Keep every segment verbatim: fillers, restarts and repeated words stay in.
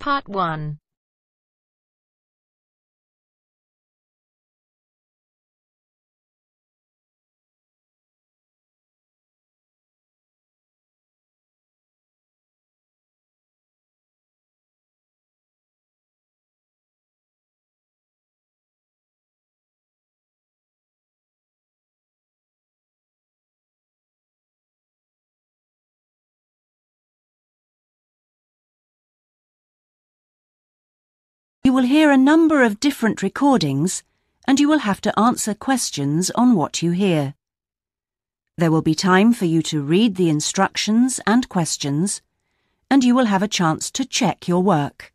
Part one You will hear a number of different recordings, and you will have to answer questions on what you hear. There will be time for you to read the instructions and questions, and you will have a chance to check your work.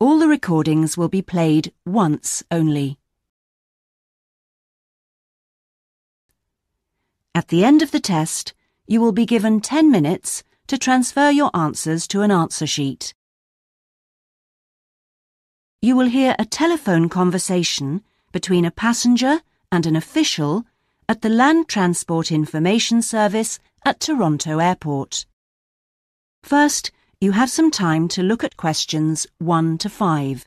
All the recordings will be played once only. At the end of the test, you will be given ten minutes to transfer your answers to an answer sheet. You will hear a telephone conversation between a passenger and an official at the Land Transport Information Service at Toronto Airport. First, you have some time to look at questions one to five.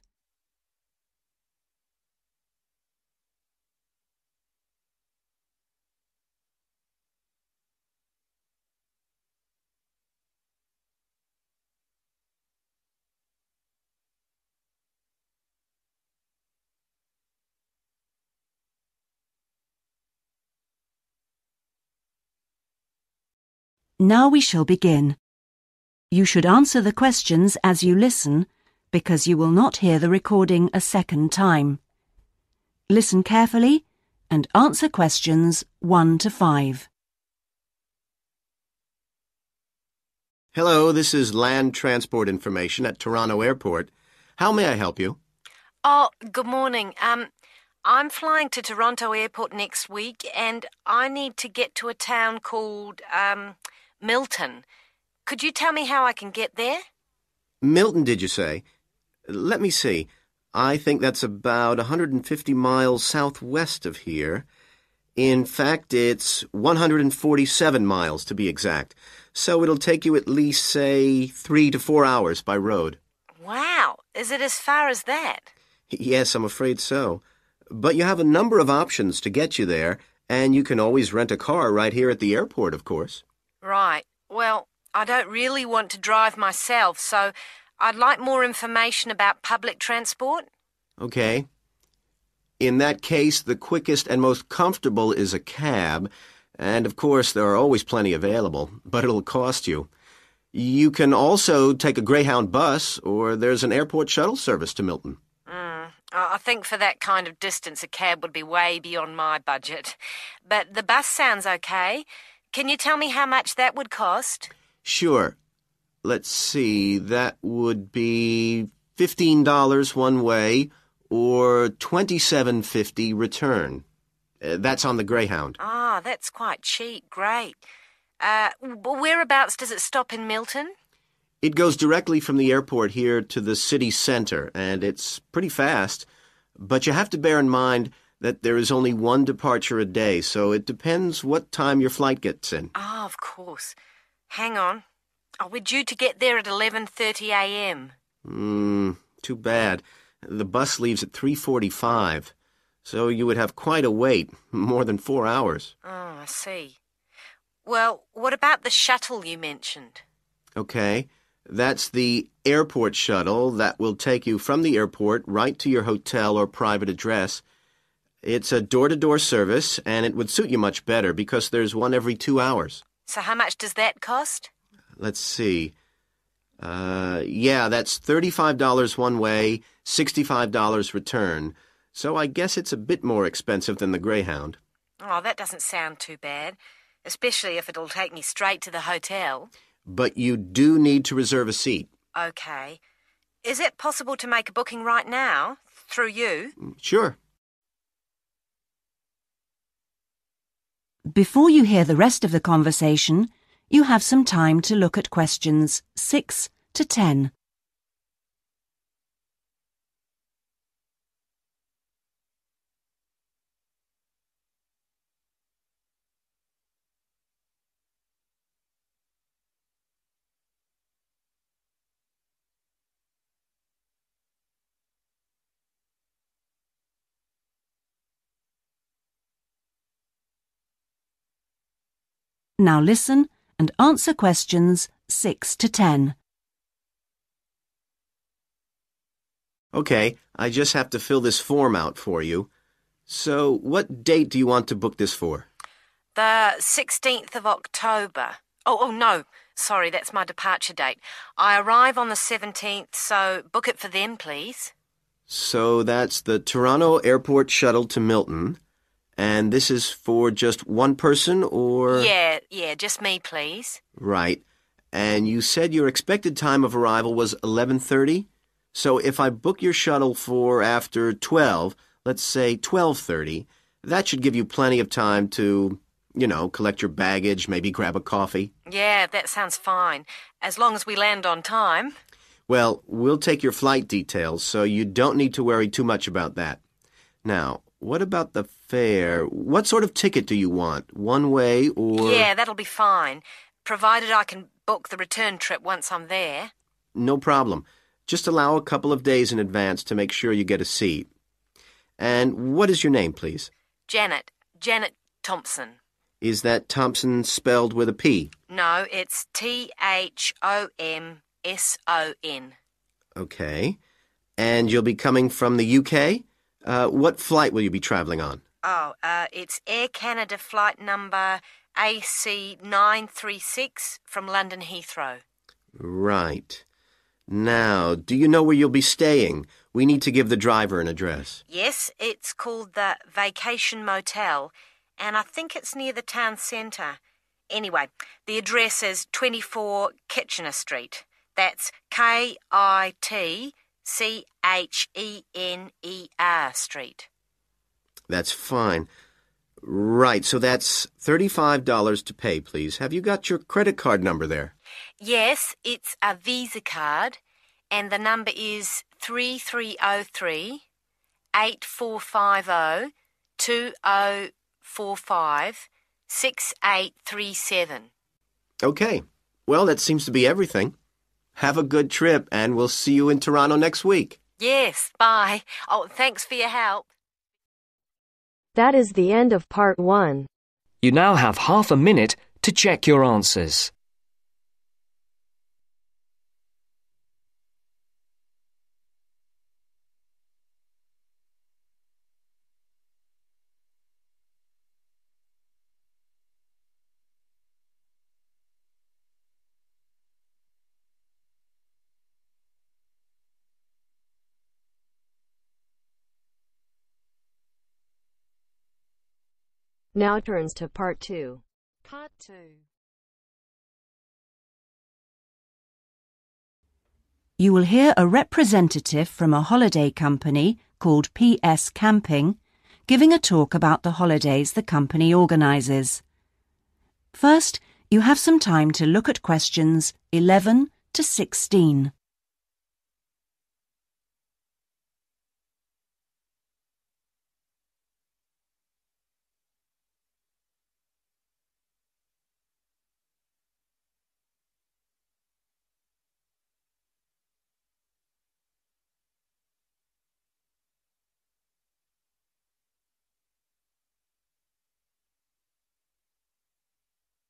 Now we shall begin. You should answer the questions as you listen, because you will not hear the recording a second time. Listen carefully and answer questions one to five. Hello, this is Land Transport Information at Toronto Airport. How may I help you? Oh, good morning. Um, I'm flying to Toronto Airport next week, and I need to get to a town called, um... Milton. Could you tell me how I can get there? Milton, did you say? Let me see. I think that's about one hundred fifty miles southwest of here. In fact, it's one hundred forty-seven miles to be exact. So it'll take you at least, say, three to four hours by road. Wow! Is it as far as that? Yes, I'm afraid so. But you have a number of options to get you there, and you can always rent a car right here at the airport, of course. Right. Well, I don't really want to drive myself, so I'd like more information about public transport. Okay. In that case, the quickest and most comfortable is a cab, and of course there are always plenty available, but it'll cost you. You can also take a Greyhound bus, or there's an airport shuttle service to Milton. I think for that kind of distance a cab would be way beyond my budget. But the bus sounds okay. Can you tell me how much that would cost? Sure. Let's see, that would be fifteen dollars one way or twenty-seven fifty return. Uh, that's on the Greyhound. Ah, that's quite cheap. Great. Uh, whereabouts does it stop in Milton? It goes directly from the airport here to the city center, and it's pretty fast. But you have to bear in mind that there is only one departure a day, so it depends what time your flight gets in. Ah, oh, of course. Hang on. Are we due to get there at eleven thirty a m? Hmm, too bad. The bus leaves at three forty-five, so you would have quite a wait, more than four hours. Oh, I see. Well, what about the shuttle you mentioned? Okay, that's the airport shuttle that will take you from the airport right to your hotel or private address. It's a door-to-door service, and it would suit you much better because there's one every two hours. So how much does that cost? Let's see. Uh, yeah, that's thirty-five dollars one way, sixty-five dollars return. So I guess it's a bit more expensive than the Greyhound. Oh, that doesn't sound too bad, especially if it'll take me straight to the hotel. But you do need to reserve a seat. Okay. Is it possible to make a booking right now, through you? Sure. Before you hear the rest of the conversation, you have some time to look at questions six to ten. Now listen and answer questions six to ten. Okay, I just have to fill this form out for you. So, what date do you want to book this for? The sixteenth of October. Oh, oh no, sorry, that's my departure date. I arrive on the seventeenth, so book it for then, please. So that's the Toronto Airport shuttle to Milton, and this is for just one person, or...? Yeah, yeah, just me, please. Right. And you said your expected time of arrival was eleven thirty? So if I book your shuttle for after twelve, let's say twelve thirty, that should give you plenty of time to, you know, collect your baggage, maybe grab a coffee. Yeah, that sounds fine, as long as we land on time. Well, we'll take your flight details, so you don't need to worry too much about that. Now, what about the fare? What sort of ticket do you want? One way or... Yeah, that'll be fine, provided I can book the return trip once I'm there. No problem. Just allow a couple of days in advance to make sure you get a seat. And what is your name, please? Janet. Janet Thompson. Is that Thompson spelled with a P? No, it's T H O M S O N. Okay. And you'll be coming from the U K? Uh, what flight will you be traveling on? Oh, uh, it's Air Canada flight number A C nine three six from London Heathrow. Right. Now, do you know where you'll be staying? We need to give the driver an address. Yes, it's called the Vacation Motel, and I think it's near the town centre. Anyway, the address is twenty-four Kitchener Street. That's K I T C H E N E R Street. That's fine. Right, so that's thirty-five dollars to pay, please. Have you got your credit card number there? Yes, it's a Visa card, and the number is three three zero three, eight four five zero, two zero four five, six eight three seven. Okay. Well, that seems to be everything. Have a good trip, and we'll see you in Toronto next week. Yes, bye. Oh, thanks for your help. That is the end of part one. You now have half a minute to check your answers. Now turns to part two. Part two. You will hear a representative from a holiday company called P S Camping giving a talk about the holidays the company organises. First, you have some time to look at questions eleven to sixteen.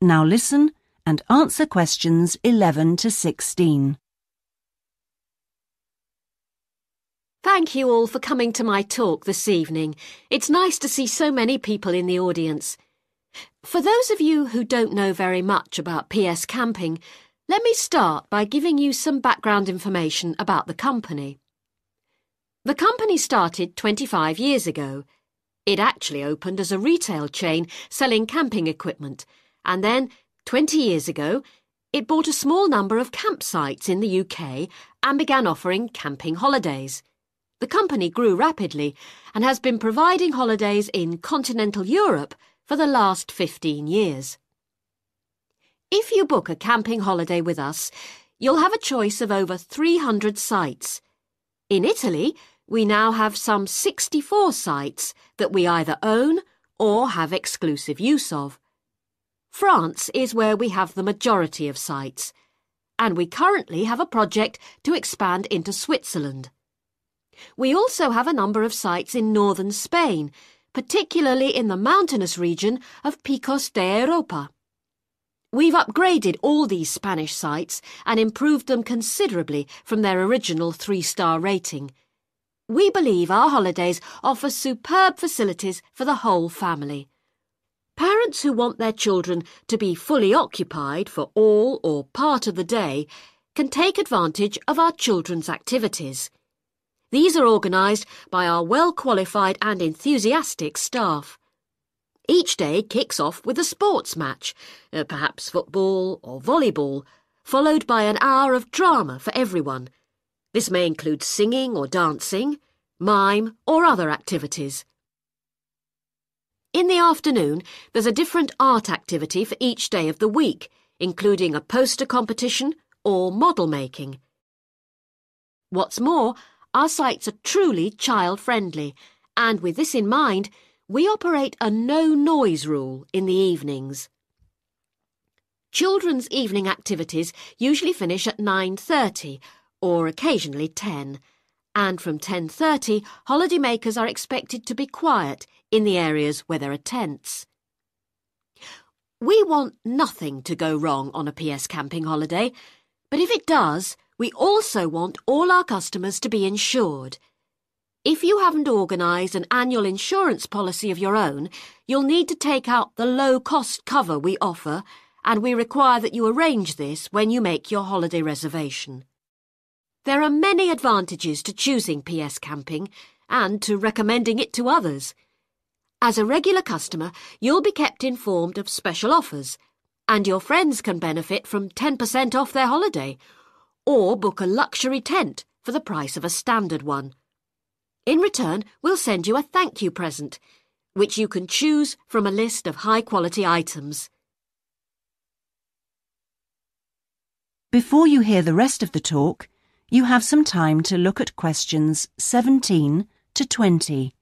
Now listen and answer questions eleven to sixteen. Thank you all for coming to my talk this evening. It's nice to see so many people in the audience. For those of you who don't know very much about P S Camping, let me start by giving you some background information about the company. The company started twenty-five years ago. It actually opened as a retail chain selling camping equipment. And then, twenty years ago, it bought a small number of campsites in the U K and began offering camping holidays. The company grew rapidly and has been providing holidays in continental Europe for the last fifteen years. If you book a camping holiday with us, you'll have a choice of over three hundred sites. In Italy, we now have some sixty-four sites that we either own or have exclusive use of. France is where we have the majority of sites, and we currently have a project to expand into Switzerland. We also have a number of sites in northern Spain, particularly in the mountainous region of Picos de Europa. We've upgraded all these Spanish sites and improved them considerably from their original three-star rating. We believe our holidays offer superb facilities for the whole family. Parents who want their children to be fully occupied for all or part of the day can take advantage of our children's activities. These are organised by our well-qualified and enthusiastic staff. Each day kicks off with a sports match, perhaps football or volleyball, followed by an hour of drama for everyone. This may include singing or dancing, mime or other activities. In the afternoon, there's a different art activity for each day of the week, including a poster competition or model making. What's more, our sites are truly child-friendly, and with this in mind, we operate a no-noise rule in the evenings. Children's evening activities usually finish at nine thirty, or occasionally ten, and from ten thirty, holidaymakers are expected to be quiet in the areas where there are tents. We want nothing to go wrong on a P S camping holiday, but if it does, we also want all our customers to be insured. If you haven't organised an annual insurance policy of your own, you'll need to take out the low-cost cover we offer, and we require that you arrange this when you make your holiday reservation. There are many advantages to choosing P S Camping and to recommending it to others. As a regular customer, you'll be kept informed of special offers, and your friends can benefit from ten percent off their holiday, or book a luxury tent for the price of a standard one. In return, we'll send you a thank you present, which you can choose from a list of high-quality items. Before you hear the rest of the talk, you have some time to look at questions seventeen to twenty.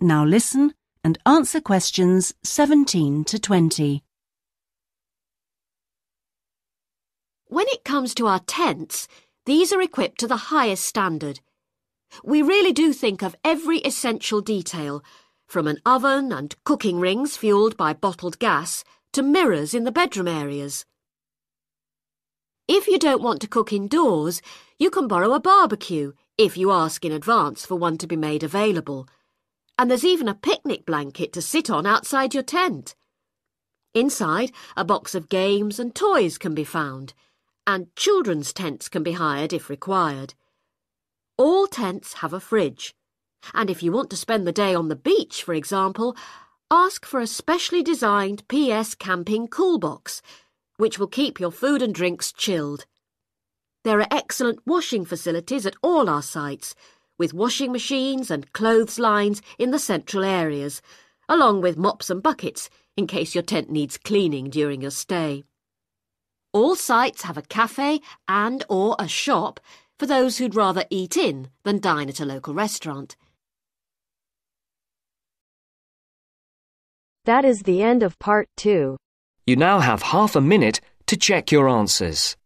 Now listen and answer questions seventeen to twenty. When it comes to our tents, these are equipped to the highest standard. We really do think of every essential detail, from an oven and cooking rings fueled by bottled gas to mirrors in the bedroom areas. If you don't want to cook indoors, you can borrow a barbecue if you ask in advance for one to be made available. And there's even a picnic blanket to sit on outside your tent. Inside, a box of games and toys can be found, and children's tents can be hired if required. All tents have a fridge, and if you want to spend the day on the beach, for example, ask for a specially designed P S Camping cool box, which will keep your food and drinks chilled. There are excellent washing facilities at all our sites, with washing machines and clothes lines in the central areas, along with mops and buckets in case your tent needs cleaning during your stay. All sites have a cafe and or a shop for those who'd rather eat in than dine at a local restaurant. That is the end of part two. You now have half a minute to check your answers.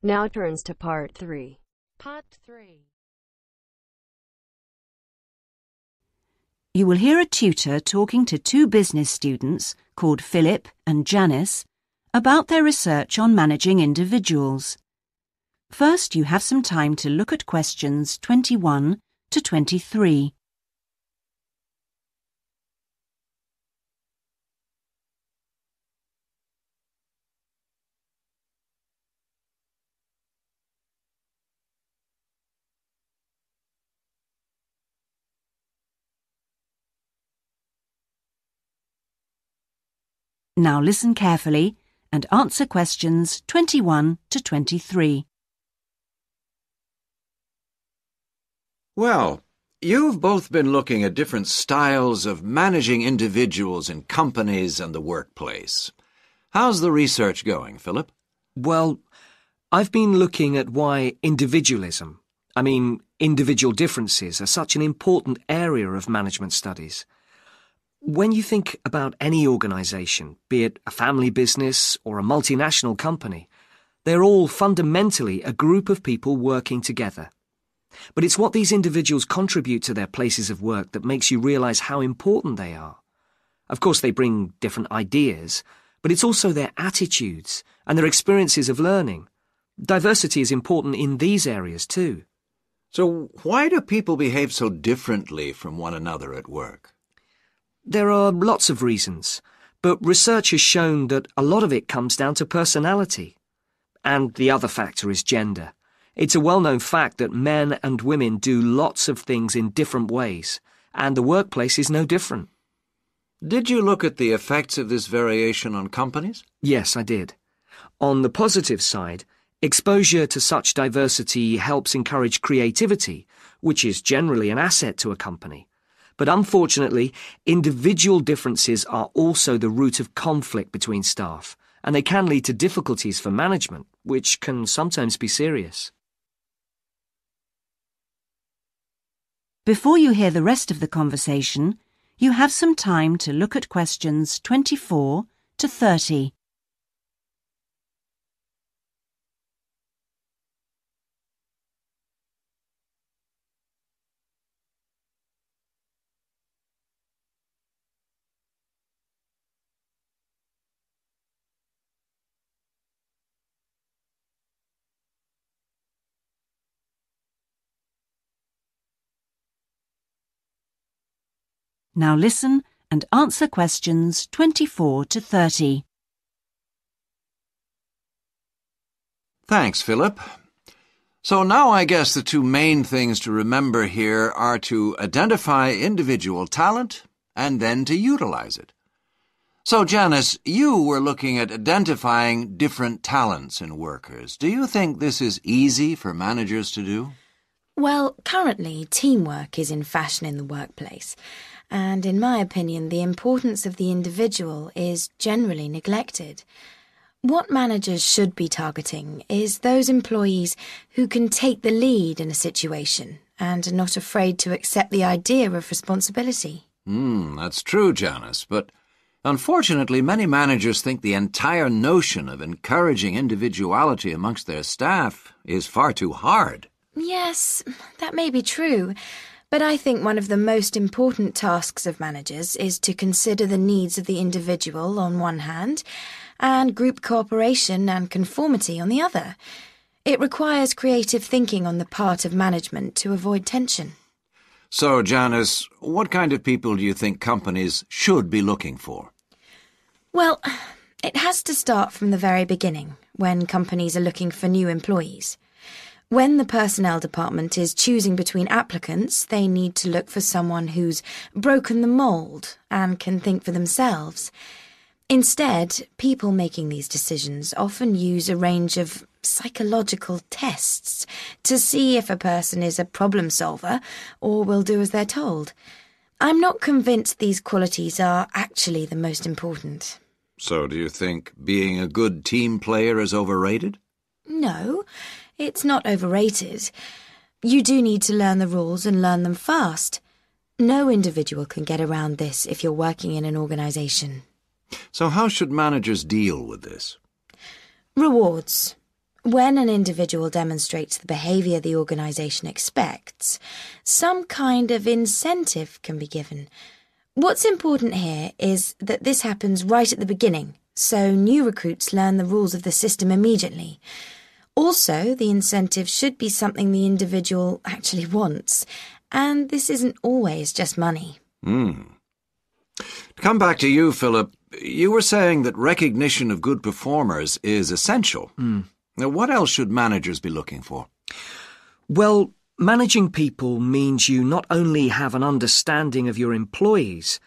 Now turns to part three. Part three. You will hear a tutor talking to two business students called Philip and Janice about their research on managing individuals. First, you have some time to look at questions twenty-one to twenty-three. Now listen carefully and answer questions twenty-one to twenty-three. Well, you've both been looking at different styles of managing individuals in companies and the workplace. How's the research going, Philip? Well, I've been looking at why individualism, I mean individual differences, are such an important area of management studies. When you think about any organisation, be it a family business or a multinational company, they're all fundamentally a group of people working together. But it's what these individuals contribute to their places of work that makes you realise how important they are. Of course, they bring different ideas, but it's also their attitudes and their experiences of learning. Diversity is important in these areas too. So why do people behave so differently from one another at work? There are lots of reasons, but research has shown that a lot of it comes down to personality. And the other factor is gender. It's a well-known fact that men and women do lots of things in different ways, and the workplace is no different. Did you look at the effects of this variation on companies? Yes, I did. On the positive side, exposure to such diversity helps encourage creativity, which is generally an asset to a company. But unfortunately, individual differences are also the root of conflict between staff, and they can lead to difficulties for management, which can sometimes be serious. Before you hear the rest of the conversation, you have some time to look at questions twenty-four to thirty. Now listen and answer questions twenty-four to thirty. Thanks, Philip. So now I guess the two main things to remember here are to identify individual talent and then to utilize it. So, Janice, you were looking at identifying different talents in workers. Do you think this is easy for managers to do? Well, currently, teamwork is in fashion in the workplace. And in my opinion, the importance of the individual is generally neglected. What managers should be targeting is those employees who can take the lead in a situation and are not afraid to accept the idea of responsibility. Hmm, that's true, Janice, but unfortunately many managers think the entire notion of encouraging individuality amongst their staff is far too hard. Yes, that may be true. But I think one of the most important tasks of managers is to consider the needs of the individual on one hand and group cooperation and conformity on the other. It requires creative thinking on the part of management to avoid tension. So, Janice, what kind of people do you think companies should be looking for? Well, it has to start from the very beginning when companies are looking for new employees. When the personnel department is choosing between applicants, they need to look for someone who's broken the mould and can think for themselves. Instead, people making these decisions often use a range of psychological tests to see if a person is a problem solver or will do as they're told. I'm not convinced these qualities are actually the most important. So do you think being a good team player is overrated? No. It's not overrated. You do need to learn the rules and learn them fast. No individual can get around this if you're working in an organisation. So how should managers deal with this? Rewards. When an individual demonstrates the behaviour the organisation expects, some kind of incentive can be given. What's important here is that this happens right at the beginning, so new recruits learn the rules of the system immediately. Also, the incentive should be something the individual actually wants, and this isn't always just money. Mm. To come back to you, Philip, you were saying that recognition of good performers is essential. Mm. Now, what else should managers be looking for? Well, managing people means you not only have an understanding of your employees,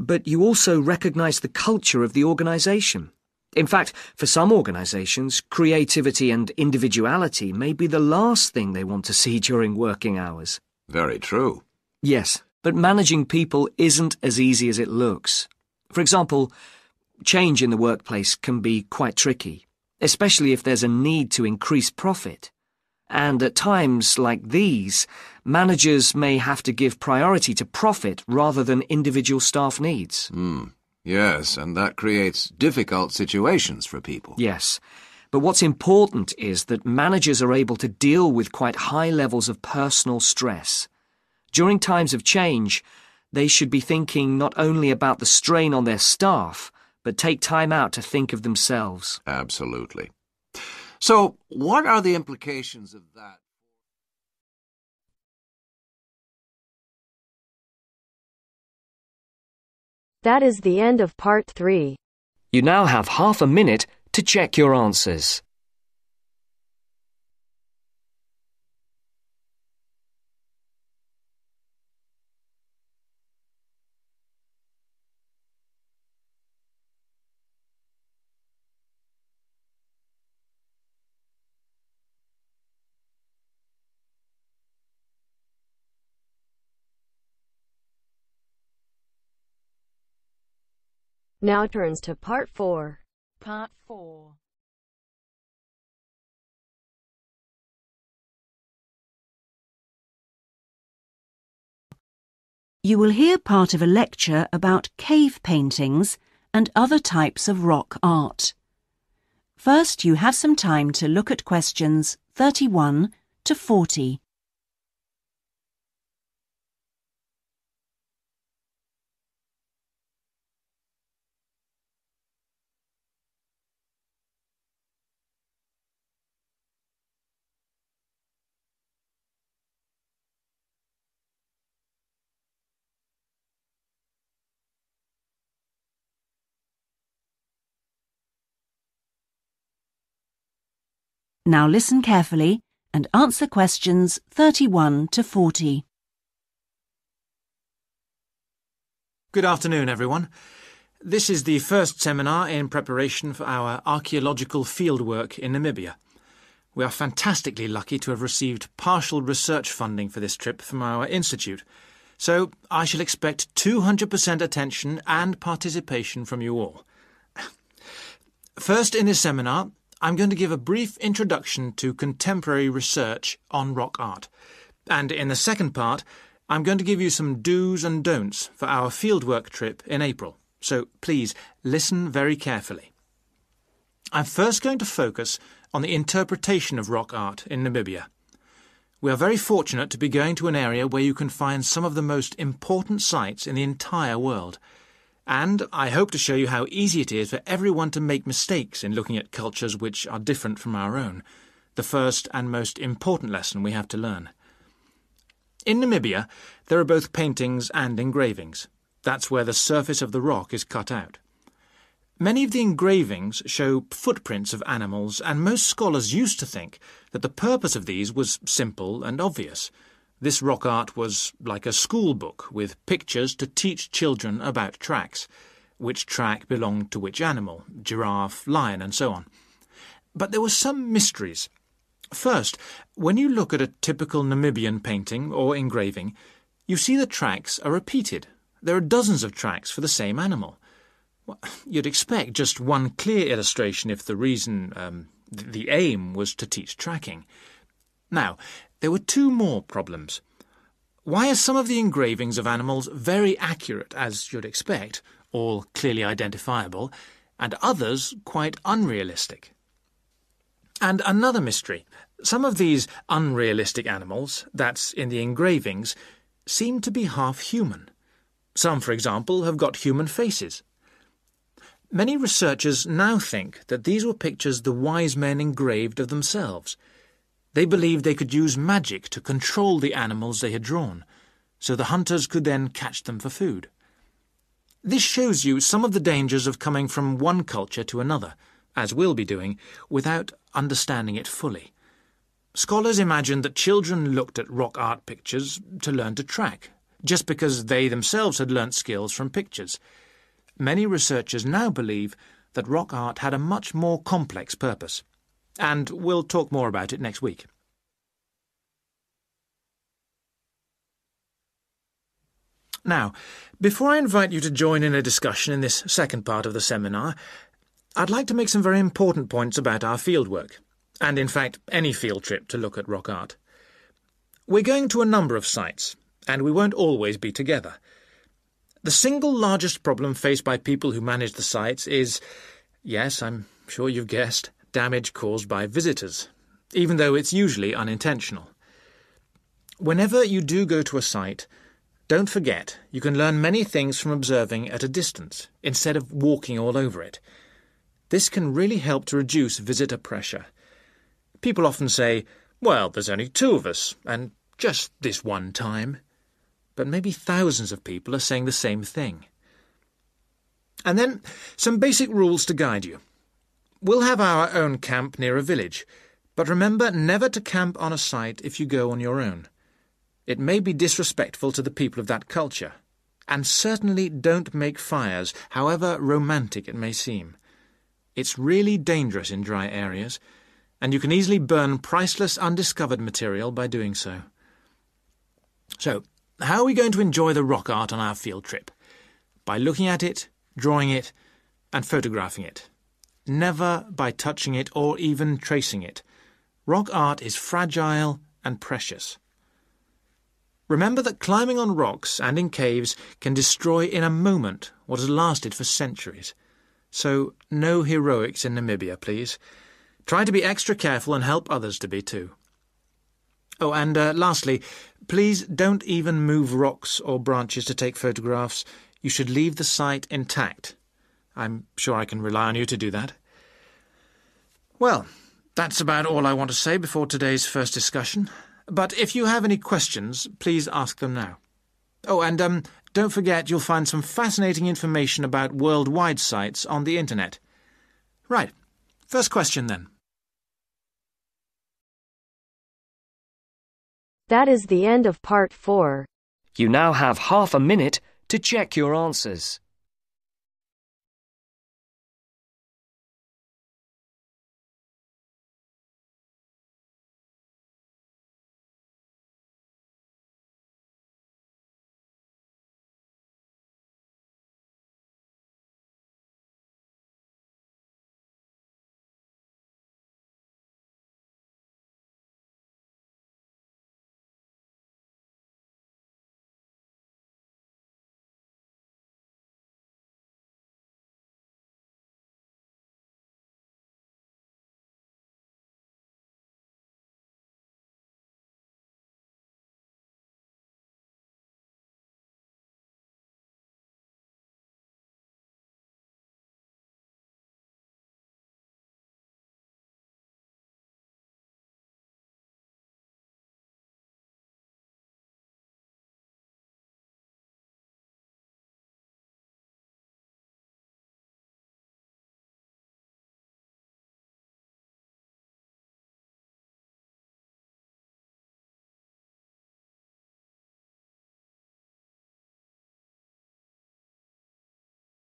but you also recognize the culture of the organization. In fact, for some organizations, creativity and individuality may be the last thing they want to see during working hours. Very true. Yes, but managing people isn't as easy as it looks. For example, change in the workplace can be quite tricky, especially if there's a need to increase profit. And at times like these, managers may have to give priority to profit rather than individual staff needs. Mm. Yes, and that creates difficult situations for people. Yes, but what's important is that managers are able to deal with quite high levels of personal stress. During times of change, they should be thinking not only about the strain on their staff, but take time out to think of themselves. Absolutely. So, what are the implications of that? That is the end of part three. You now have half a minute to check your answers. Now turns to part four. Part four. You will hear part of a lecture about cave paintings and other types of rock art. First, you have some time to look at questions thirty-one to forty. Now listen carefully and answer questions thirty-one to forty. Good afternoon, everyone. This is the first seminar in preparation for our archaeological fieldwork in Namibia. We are fantastically lucky to have received partial research funding for this trip from our institute, so I shall expect two hundred percent attention and participation from you all. First in this seminar, I'm going to give a brief introduction to contemporary research on rock art. And in the second part, I'm going to give you some do's and don'ts for our fieldwork trip in April. So please listen very carefully. I'm first going to focus on the interpretation of rock art in Namibia. We are very fortunate to be going to an area where you can find some of the most important sites in the entire world. And I hope to show you how easy it is for everyone to make mistakes in looking at cultures which are different from our own, the first and most important lesson we have to learn. In Namibia, there are both paintings and engravings. That's where the surface of the rock is cut out. Many of the engravings show footprints of animals, and most scholars used to think that the purpose of these was simple and obvious. This rock art was like a school book with pictures to teach children about tracks, which track belonged to which animal, giraffe, lion, and so on. But there were some mysteries. First, when you look at a typical Namibian painting or engraving, you see the tracks are repeated. There are dozens of tracks for the same animal. You'd expect just one clear illustration if the reason, um, the aim was to teach tracking. Now, there were two more problems. Why are some of the engravings of animals very accurate, as you'd expect, all clearly identifiable, and others quite unrealistic? And another mystery. Some of these unrealistic animals, that's in the engravings, seem to be half human. Some, for example, have got human faces. Many researchers now think that these were pictures the wise men engraved of themselves. They believed they could use magic to control the animals they had drawn, so the hunters could then catch them for food. This shows you some of the dangers of coming from one culture to another, as we'll be doing, without understanding it fully. Scholars imagined that children looked at rock art pictures to learn to track, just because they themselves had learnt skills from pictures. Many researchers now believe that rock art had a much more complex purpose, and we'll talk more about it next week. Now, before I invite you to join in a discussion in this second part of the seminar, I'd like to make some very important points about our fieldwork, and in fact any field trip to look at rock art. We're going to a number of sites, and we won't always be together. The single largest problem faced by people who manage the sites is, yes, I'm sure you've guessed, damage caused by visitors, even though it's usually unintentional. Whenever you do go to a site, don't forget, you can learn many things from observing at a distance, instead of walking all over it. This can really help to reduce visitor pressure. People often say, well, there's only two of us, and just this one time. But maybe thousands of people are saying the same thing. And then, some basic rules to guide you. We'll have our own camp near a village, but remember never to camp on a site if you go on your own. It may be disrespectful to the people of that culture, and certainly don't make fires, however romantic it may seem. It's really dangerous in dry areas, and you can easily burn priceless, undiscovered material by doing so. So, how are we going to enjoy the rock art on our field trip? By looking at it, drawing it, and photographing it. Never by touching it or even tracing it. Rock art is fragile and precious. Remember that climbing on rocks and in caves can destroy in a moment what has lasted for centuries. So no heroics in Namibia, please. Try to be extra careful and help others to be too. Oh, and uh, lastly, please don't even move rocks or branches to take photographs. You should leave the site intact. I'm sure I can rely on you to do that. Well, that's about all I want to say before today's first discussion. But if you have any questions, please ask them now. Oh, and um, don't forget you'll find some fascinating information about worldwide sites on the internet. Right, first question then. That is the end of part four. You now have half a minute to check your answers.